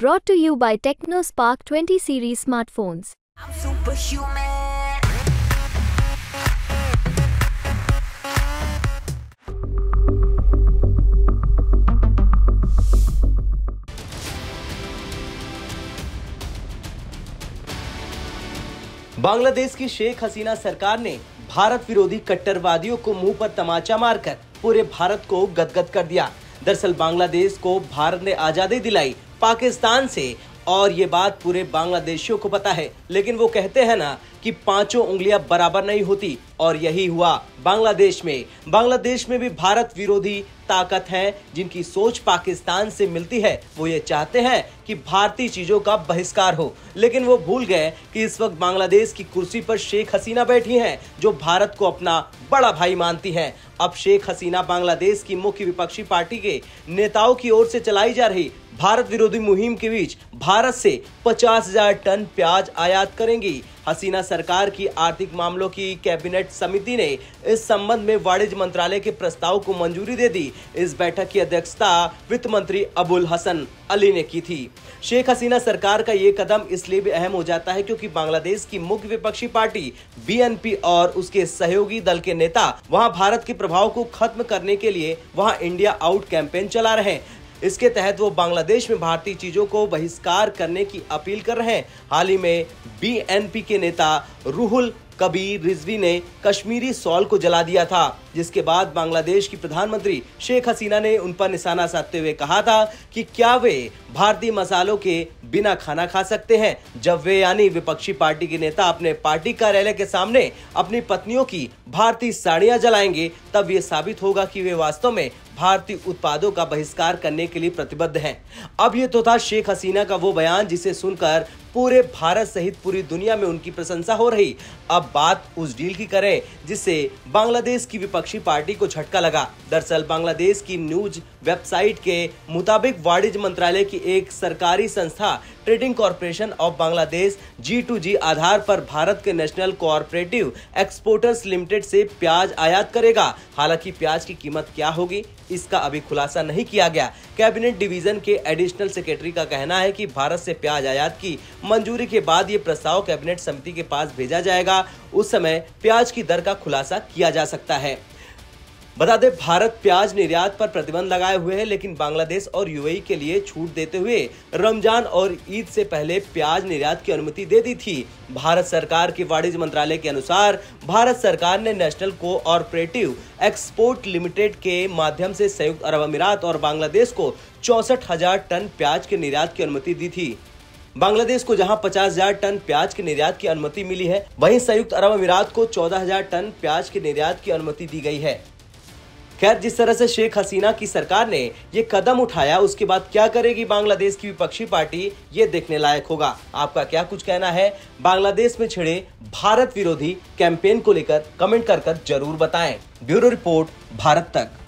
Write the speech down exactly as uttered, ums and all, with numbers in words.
Brought to you by Techno Spark twenty Series Smartphones. I'm superhuman. Bangladesh की शेख हसीना सरकार ने भारत विरोधी कट्टरवादियों को मुंह पर तमाचा मारकर पूरे भारत को गदगद कर दिया। दरअसल बांग्लादेश को भारत ने आजादी दिलाई पाकिस्तान से, और ये बात पूरे बांग्लादेशियों को पता है, लेकिन वो कहते हैं ना कि पांचों उंगलियां बराबर नहीं होती, और यही हुआ बांग्लादेश में। बांग्लादेश में भी भारत विरोधी ताकत हैं जिनकी सोच पाकिस्तान से मिलती है। वो ये चाहते हैं कि भारतीय चीज़ों का बहिष्कार हो, लेकिन वो भूल गए कि इस वक्त बांग्लादेश की कुर्सी पर शेख हसीना बैठी हैं, जो भारत को अपना बड़ा भाई मानती हैं। अब शेख हसीना बांग्लादेश की मुख्य विपक्षी पार्टी के नेताओं की ओर से चलाई जा रही भारत विरोधी मुहिम के बीच भारत से पचास हज़ार टन प्याज आयात करेंगी। हसीना सरकार की आर्थिक मामलों की कैबिनेट समिति ने इस संबंध में वाणिज्य मंत्रालय के प्रस्ताव को मंजूरी दे दी। इस बैठक की अध्यक्षता वित्त मंत्री अबुल हसन अली ने की थी। शेख हसीना सरकार का ये कदम इसलिए भी अहम हो जाता है क्योंकि बांग्लादेश की मुख्य विपक्षी पार्टी बीएनपी और उसके सहयोगी दल के नेता वहां भारत के प्रभाव को खत्म करने के लिए वहां इंडिया आउट कैंपेन चला रहे हैं। इसके तहत वो बांग्लादेश में भारतीय चीज़ों को बहिष्कार करने की अपील कर रहे हैं। हाल ही में बीएनपी के नेता रुहुल कबीर रिज़वी ने कश्मीरी सॉल को जला दिया था, जिसके बाद बांग्लादेश की प्रधानमंत्री शेख हसीना ने उन पर निशाना साधते हुए कहा था कि क्या वे भारतीय मसालों के बिना खाना खा सकते हैं। जब वे यानी विपक्षी पार्टी के नेता अपने पार्टी कार्यालय के सामने अपनी पत्नियों की भारतीय साड़ियां जलाएंगे, तब ये साबित होगा कि वे वास्तव में भारतीय उत्पादों का बहिष्कार करने के लिए प्रतिबद्ध हैं। अब ये तो था शेख हसीना का वो बयान जिसे सुनकर पूरे भारत सहित पूरी दुनिया में उनकी प्रशंसा हो रही। अब बात उस डील की करें जिससे बांग्लादेश की विपक्षी पार्टी को झटका लगा। दरअसल बांग्लादेश की न्यूज वेबसाइट के मुताबिक वाणिज्य मंत्रालय की एक सरकारी संस्था trading corporation of Bangladesh G to G आधार पर भारत के नेशनल कोऑपरेटिव एक्सपोर्टर्स लिमिटेड से प्याज आयात करेगा। हालांकि प्याज की कीमत क्या होगी इसका अभी खुलासा नहीं किया गया। कैबिनेट डिवीजन के एडिशनल सेक्रेटरी का कहना है कि भारत से प्याज आयात की मंजूरी के बाद ये प्रस्ताव कैबिनेट समिति के पास भेजा जाएगा। उस समय प्याज की दर का खुलासा किया जा सकता है। बता दें, भारत प्याज निर्यात पर प्रतिबंध लगाए हुए है, लेकिन बांग्लादेश और यूएई के लिए छूट देते हुए रमजान और ईद से पहले प्याज निर्यात की अनुमति दे दी थी। भारत सरकार के वाणिज्य मंत्रालय के अनुसार भारत सरकार ने नेशनल कोऑपरेटिव एक्सपोर्ट लिमिटेड के माध्यम से संयुक्त अरब अमीरात और बांग्लादेश को चौंसठ हजार टन प्याज के निर्यात की अनुमति दी थी। बांग्लादेश को जहां पचास हज़ार टन प्याज के निर्यात की अनुमति मिली है, वहीं संयुक्त अरब अमीरात को चौदह हज़ार टन प्याज के निर्यात की अनुमति दी गई है। खैर, जिस तरह से शेख हसीना की सरकार ने ये कदम उठाया, उसके बाद क्या करेगी बांग्लादेश की विपक्षी पार्टी, ये देखने लायक होगा। आपका क्या कुछ कहना है बांग्लादेश में छिड़े भारत विरोधी कैंपेन को लेकर? कमेंट कर कर जरूर बताएं। ब्यूरो रिपोर्ट, भारत तक।